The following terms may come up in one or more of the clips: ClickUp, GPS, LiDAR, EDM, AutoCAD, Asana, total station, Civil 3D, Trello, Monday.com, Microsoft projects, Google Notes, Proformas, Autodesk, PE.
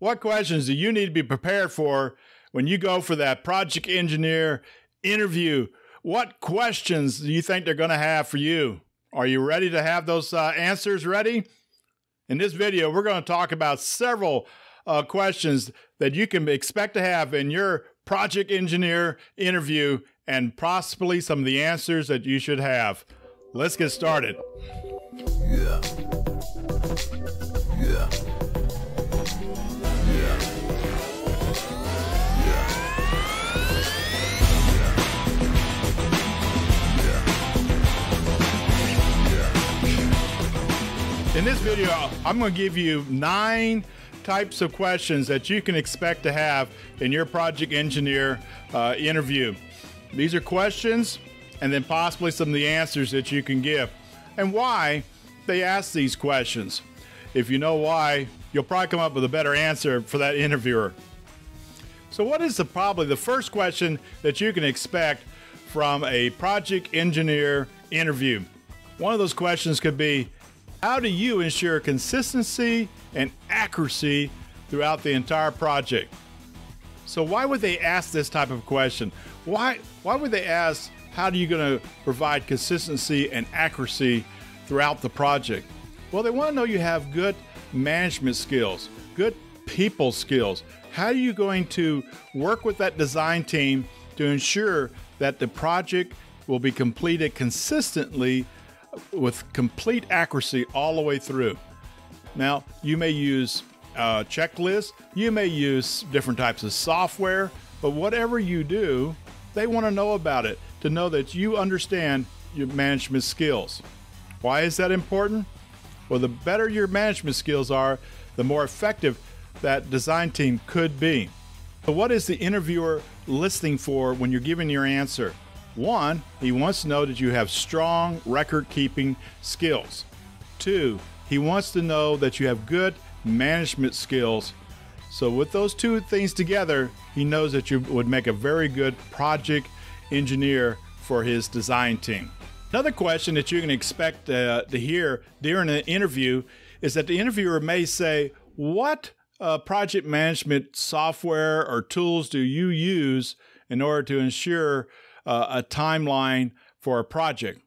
What questions do you need to be prepared for when you go for that project engineer interview? What questions do you think they're going to have for you? Are you ready to have those answers ready? In this video, we're going to talk about several questions that you can expect to have in your project engineer interview and possibly some of the answers that you should have. Let's get started. In this video, I'm going to give you 9 types of questions that you can expect to have in your project engineer interview. These are questions and then possibly some of the answers that you can give and why they ask these questions. If you know why, you'll probably come up with a better answer for that interviewer. So what is probably the first question that you can expect from a project engineer interview? One of those questions could be, how do you ensure consistency and accuracy throughout the entire project? So why would they ask this type of question? Why would they ask, how are you going to provide consistency and accuracy throughout the project? Well, they want to know you have good management skills, good people skills. How are you going to work with that design team to ensure that the project will be completed consistently with complete accuracy all the way through? Now, you may use checklists, you may use different types of software, but whatever you do, they want to know about it, to know that you understand your management skills. Why is that important? Well, the better your management skills are, the more effective that design team could be. So what is the interviewer listening for when you're giving your answer? One, he wants to know that you have strong record-keeping skills. Two, he wants to know that you have good management skills. So with those two things together, he knows that you would make a very good project engineer for his design team. Another question that you can expect to hear during an interview is that the interviewer may say, what project management software or tools do you use in order to ensure a timeline for a project?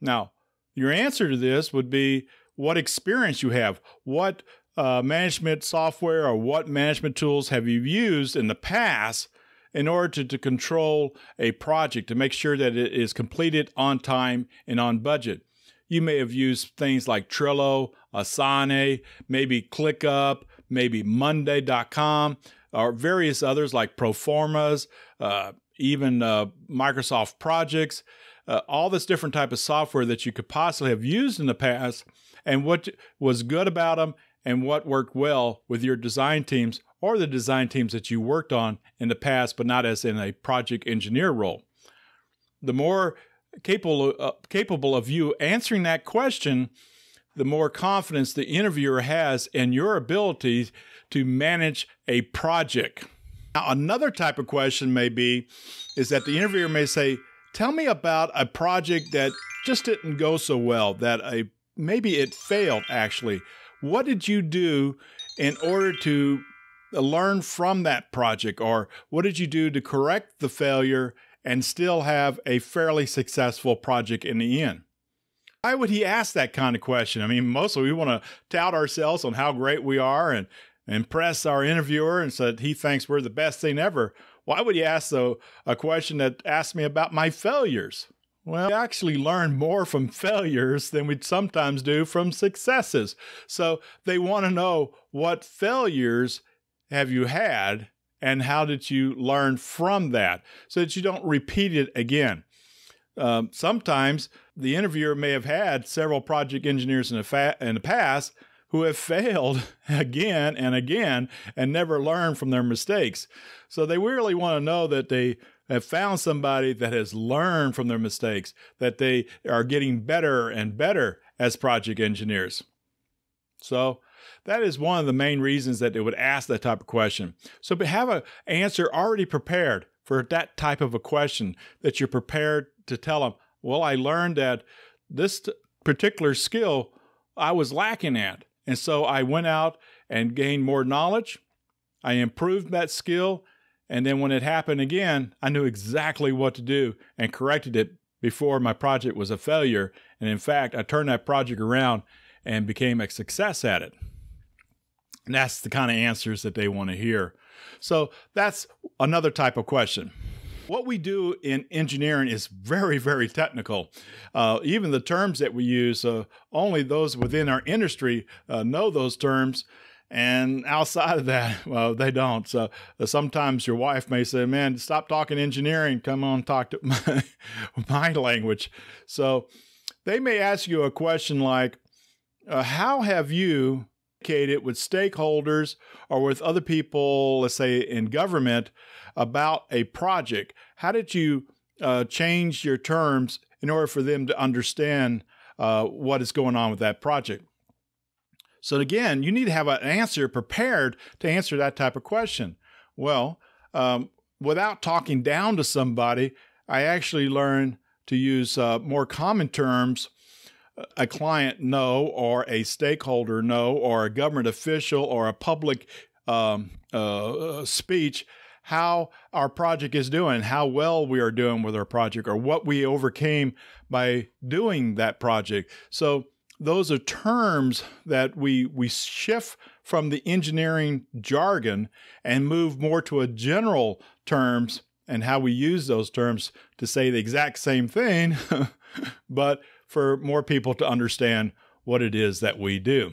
Now, your answer to this would be what experience you have, what management software or what management tools have you used in the past in order to control a project, to make sure that it is completed on time and on budget. You may have used things like Trello, Asana, maybe ClickUp, maybe Monday.com, or various others like Proformas, even Microsoft projects, all this different type of software that you could possibly have used in the past, and what was good about them and what worked well with your design teams or the design teams that you worked on in the past, but not as in a project engineer role. The more capable of you answering that question, the more confidence the interviewer has in your ability to manage a project. Now, another type of question may be, is that the interviewer may say, tell me about a project that just didn't go so well, that maybe it failed actually. What did you do in order to learn from that project? Or what did you do to correct the failure and still have a fairly successful project in the end? Why would he ask that kind of question? I mean, mostly we want to tout ourselves on how great we are and impress our interviewer and said he thinks we're the best thing ever. Why would you ask though a question that asks me about my failures? Well, we actually learn more from failures than we sometimes do from successes. So they want to know, what failures have you had and how did you learn from that so that you don't repeat it again? Sometimes the interviewer may have had several project engineers in the past who have failed again and again and never learned from their mistakes. So they really want to know that they have found somebody that has learned from their mistakes, that they are getting better and better as project engineers. So that is one of the main reasons that they would ask that type of question. So have an answer already prepared for that type of a question that you're prepared to tell them, well, I learned that this particular skill I was lacking at. And so I went out and gained more knowledge. I improved that skill. And then when it happened again, I knew exactly what to do and corrected it before my project was a failure. And in fact, I turned that project around and became a success at it. And that's the kind of answers that they want to hear. So that's another type of question. What we do in engineering is very, very technical. Even the terms that we use, only those within our industry know those terms. And outside of that, well, they don't. So sometimes your wife may say, man, stop talking engineering. Come on, talk to my language. So they may ask you a question like, how have you communicated with stakeholders or with other people, let's say in government, about a project? How did you change your terms in order for them to understand what is going on with that project? So again, you need to have an answer prepared to answer that type of question. Well, without talking down to somebody, I actually learned to use more common terms. A client know, or a stakeholder know, or a government official, or a public speech, how our project is doing, how well we are doing with our project, or what we overcame by doing that project. So those are terms that we shift from the engineering jargon and move more to a general terms, and how we use those terms to say the exact same thing, but for more people to understand what it is that we do.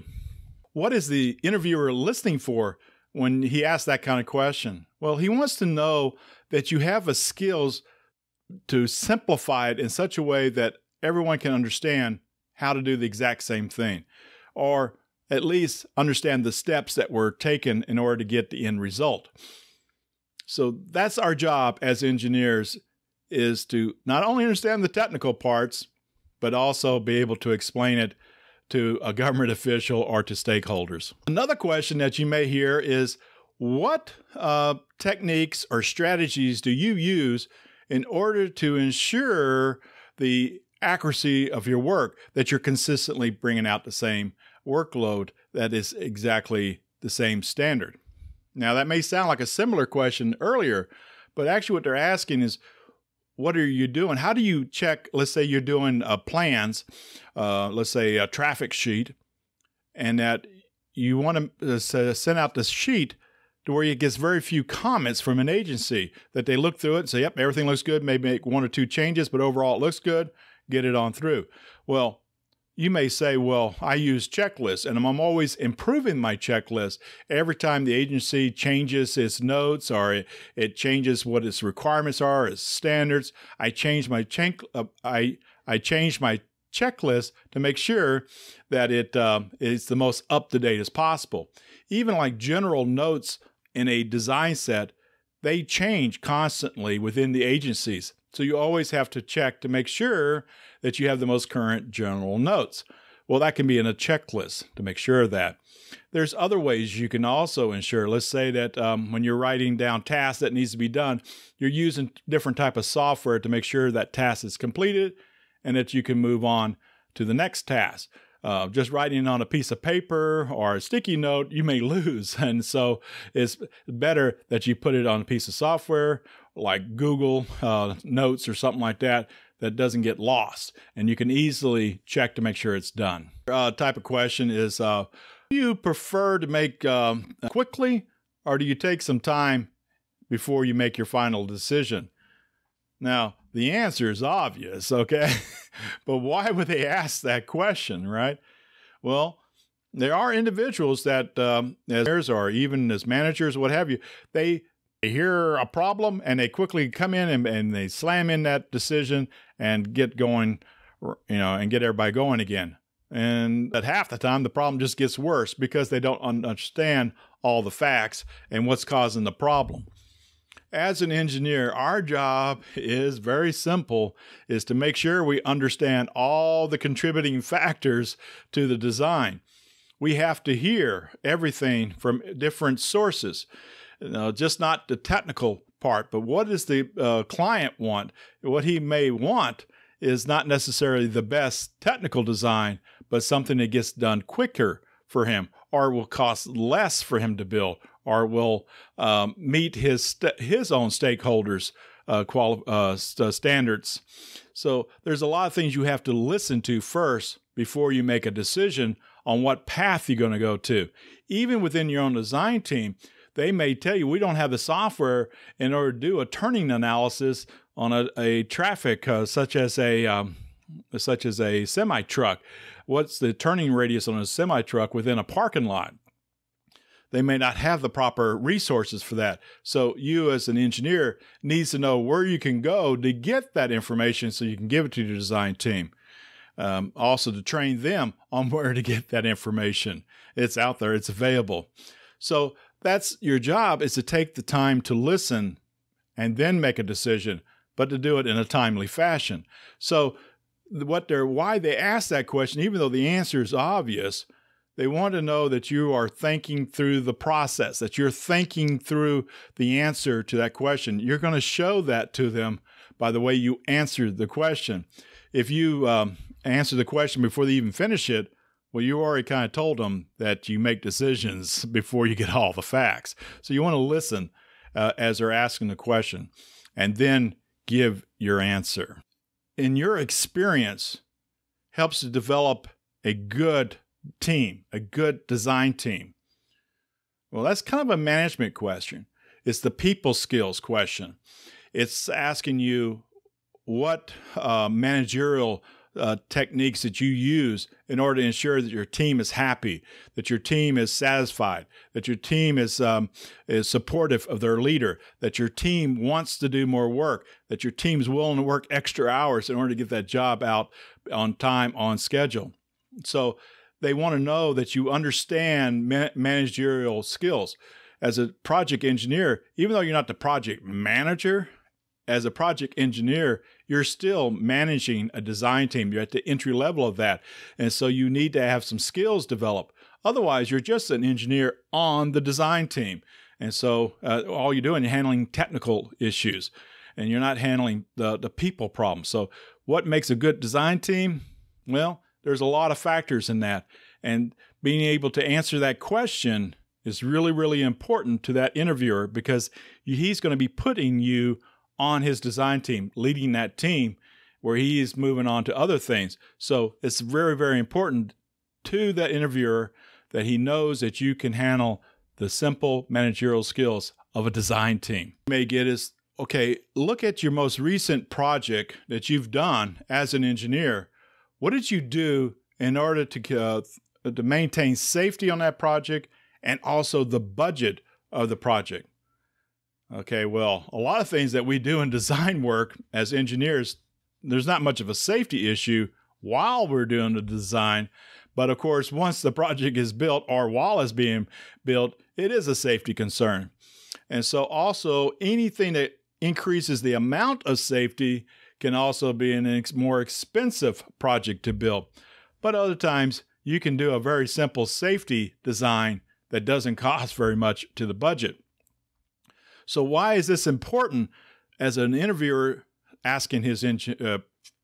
What is the interviewer listening for when he asks that kind of question? Well, he wants to know that you have the skills to simplify it in such a way that everyone can understand how to do the exact same thing, or at least understand the steps that were taken in order to get the end result. So that's our job as engineers, is to not only understand the technical parts, but also be able to explain it to a government official or to stakeholders. Another question that you may hear is, what techniques or strategies do you use in order to ensure the accuracy of your work, that you're consistently bringing out the same workload that is exactly the same standard? Now, that may sound like a similar question earlier, but actually what they're asking is, what are you doing? How do you check, let's say you're doing plans, let's say a traffic sheet, and that you want to send out this sheet to where it gets very few comments from an agency, that they look through it and say, yep, everything looks good, maybe make one or two changes, but overall it looks good, get it on through. Well, you may say, well, I use checklists, and I'm always improving my checklist. Every time the agency changes its notes, or it changes what its requirements are, its standards, I change my checklist to make sure that it is the most up-to-date as possible. Even like general notes in a design set, they change constantly within the agencies. So you always have to check to make sure that you have the most current general notes. Well, that can be in a checklist to make sure of that. There's other ways you can also ensure. Let's say that when you're writing down tasks that needs to be done, you're using different type of software to make sure that task is completed and that you can move on to the next task. Just writing on a piece of paper or a sticky note, you may lose. And so it's better that you put it on a piece of software like Google Notes or something like that, that doesn't get lost. And you can easily check to make sure it's done. Type of question is, do you prefer to make quickly, or do you take some time before you make your final decision? Now, the answer is obvious, okay? But why would they ask that question, right? Well, there are individuals that, as engineers or even as managers, what have you, they hear a problem and they quickly come in and they slam in that decision and get going, you know, and get everybody going again. And at half the time, the problem just gets worse because they don't understand all the facts and what's causing the problem. As an engineer, our job is very simple, is to make sure we understand all the contributing factors to the design. We have to hear everything from different sources, just not the technical part, but what does the client want? What he may want is not necessarily the best technical design, but something that gets done quicker for him, or will cost less for him to build, or will meet his own stakeholders' standards. So there's a lot of things you have to listen to first before you make a decision on what path you're going to go to. Even within your own design team, they may tell you, we don't have the software in order to do a turning analysis on a traffic such as a semi-truck. What's the turning radius on a semi-truck within a parking lot? They may not have the proper resources for that. So you as an engineer needs to know where you can go to get that information so you can give it to your design team. Also to train them on where to get that information. It's out there, it's available. So that's your job, is to take the time to listen and then make a decision, but to do it in a timely fashion. So why they ask that question, even though the answer is obvious, they want to know that you are thinking through the process, that you're thinking through the answer to that question. You're going to show that to them by the way you answered the question. If you answer the question before they even finish it, well, you already kind of told them that you make decisions before you get all the facts. So you want to listen as they're asking the question and then give your answer. In your experience, helps to develop a good team, a good design team. Well, that's kind of a management question. It's the people skills question. It's asking you what managerial techniques that you use in order to ensure that your team is happy, that your team is satisfied, that your team is supportive of their leader, that your team wants to do more work, that your team's willing to work extra hours in order to get that job out on time, on schedule. So they want to know that you understand managerial skills. As a project engineer, even though you're not the project manager, as a project engineer, you're still managing a design team. You're at the entry level of that. And so you need to have some skills developed. Otherwise, you're just an engineer on the design team. And so all you're doing, you're handling technical issues and you're not handling the people problem. So what makes a good design team? Well, there's a lot of factors in that. And being able to answer that question is really, really important to that interviewer, because he's going to be putting you on his design team, leading that team where he is moving on to other things. So it's very, very important to the interviewer that he knows that you can handle the simple managerial skills of a design team. You may get is, okay, look at your most recent project that you've done as an engineer. What did you do in order to maintain safety on that project and also the budget of the project? Okay, well, a lot of things that we do in design work as engineers, there's not much of a safety issue while we're doing the design. But of course, once the project is built or while it's being built, it is a safety concern. And so also anything that increases the amount of safety can also be a more expensive project to build. But other times you can do a very simple safety design that doesn't cost very much to the budget. So why is this important as an interviewer asking his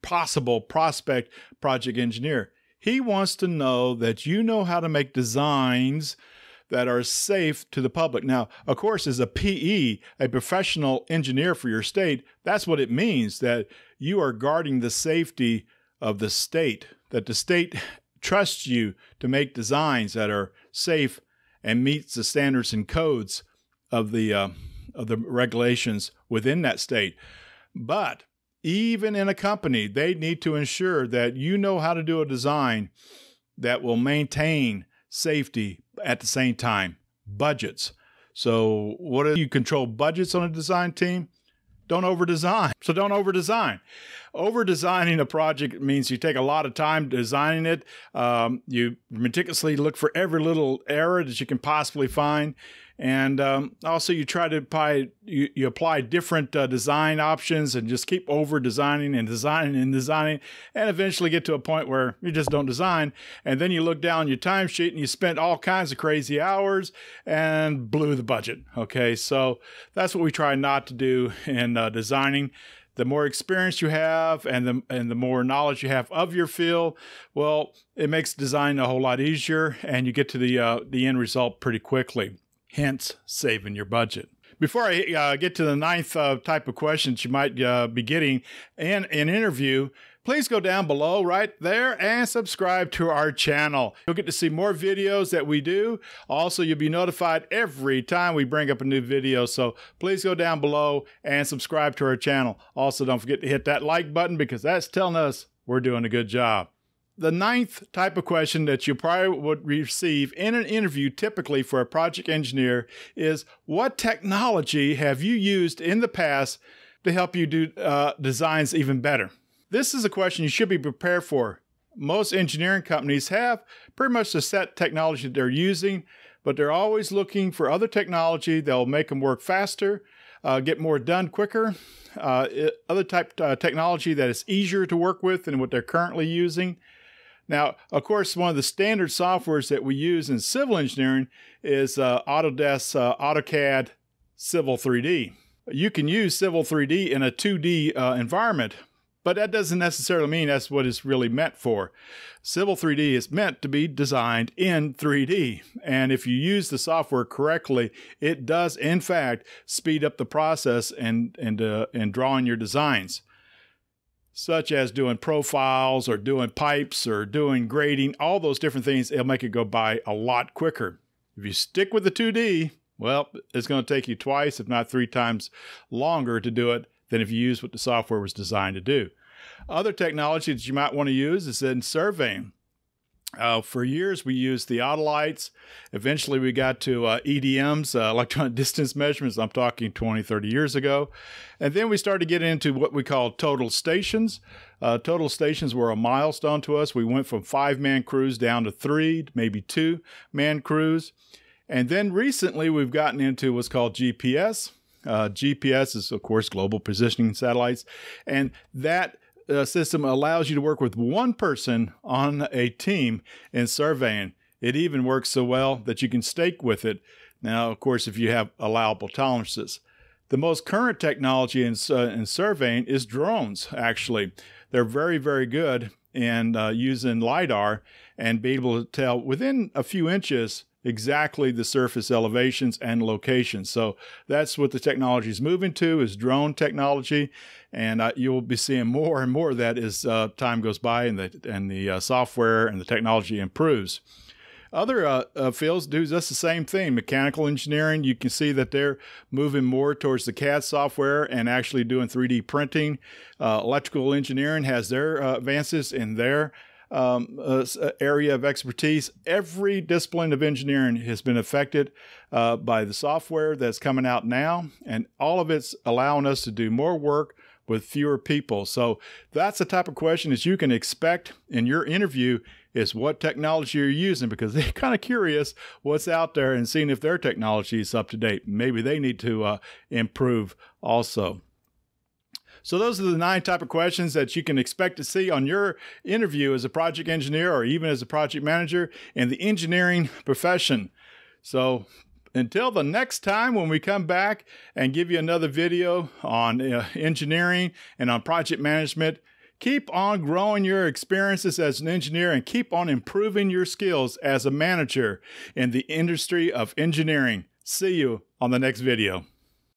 possible prospect project engineer? He wants to know that you know how to make designs that are safe to the public. Now, of course, as a PE, a professional engineer for your state, that's what it means, that you are guarding the safety of the state, that the state trusts you to make designs that are safe and meets the standards and codes of the regulations within that state. But even in a company, they need to ensure that you know how to do a design that will maintain safety at the same time. Budgets. So what do you control budgets on a design team? Don't overdesign. So don't overdesign. Overdesigning a project means you take a lot of time designing it. You meticulously look for every little error that you can possibly find. And also you try to apply, you apply different design options and just keep over designing and designing and designing, and eventually get to a point where you just don't design. And then you look down your timesheet and you spent all kinds of crazy hours and blew the budget. Okay, so that's what we try not to do in designing. the more experience you have and the more knowledge you have of your field, well, it makes design a whole lot easier, and you get to the end result pretty quickly, hence saving your budget. Before I get to the ninth type of questions you might be getting in an interview, please go down below right there and subscribe to our channel. You'll get to see more videos that we do. Also, you'll be notified every time we bring up a new video. So please go down below and subscribe to our channel. Also, don't forget to hit that like button, because that's telling us we're doing a good job. The ninth type of question that you probably would receive in an interview, typically for a project engineer, is what technology have you used in the past to help you do designs even better? This is a question you should be prepared for. Most engineering companies have pretty much the set technology that they're using, but they're always looking for other technology that'll make them work faster, get more done quicker, other type technology that is easier to work with than what they're currently using. Now, of course, one of the standard softwares that we use in civil engineering is Autodesk AutoCAD Civil 3D. You can use Civil 3D in a 2D environment, but that doesn't necessarily mean that's what it's really meant for. Civil 3D is meant to be designed in 3D, and if you use the software correctly, it does, in fact, speed up the process and drawing your designs, such as doing profiles or doing pipes or doing grading, all those different things. It'll make it go by a lot quicker. If you stick with the 2D, well, it's going to take you twice, if not 3 times longer to do it than if you use what the software was designed to do. Other technology that you might want to use is in surveying. For years, we used the Autolites. Eventually, we got to EDMs, electronic distance measurements. I'm talking 20, 30 years ago. And then we started to get into what we call total stations. Total stations were a milestone to us. We went from 5-man crews down to 3, maybe 2-man crews. And then recently, we've gotten into what's called GPS. GPS is, of course, global positioning satellites. And that system allows you to work with one person on a team in surveying. It even works so well that you can stake with it. Now, of course, if you have allowable tolerances. The most current technology in surveying is drones, actually. They're very, very good in using LiDAR and be able to tell within a few inches exactly the surface elevations and locations. So that's what the technology is moving to, is drone technology, and you'll be seeing more and more of that as time goes by and the software and the technology improves. Other fields do just the same thing. Mechanical engineering, you can see that they're moving more towards the CAD software and actually doing 3D printing. Electrical engineering has their advances in their area of expertise. Every discipline of engineering has been affected by the software that's coming out now, and all of it's allowing us to do more work with fewer people. So that's the type of question that you can expect in your interview, is what technology you're using, because they're kind of curious what's out there and seeing if their technology is up to date. Maybe they need to improve also. So those are the 9 type of questions that you can expect to see on your interview as a project engineer or even as a project manager in the engineering profession. So until the next time when we come back and give you another video on engineering and on project management, keep on growing your experiences as an engineer and keep on improving your skills as a manager in the industry of engineering. See you on the next video.